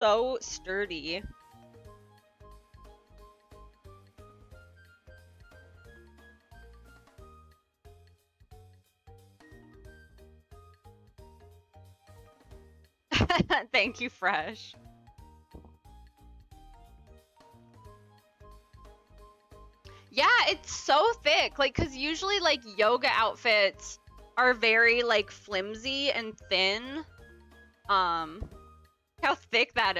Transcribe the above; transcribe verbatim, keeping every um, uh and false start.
so sturdy. Thank you, Fresh. Yeah, it's so thick. Like, because usually, like, yoga outfits are very, like, flimsy and thin. Um, how thick that is.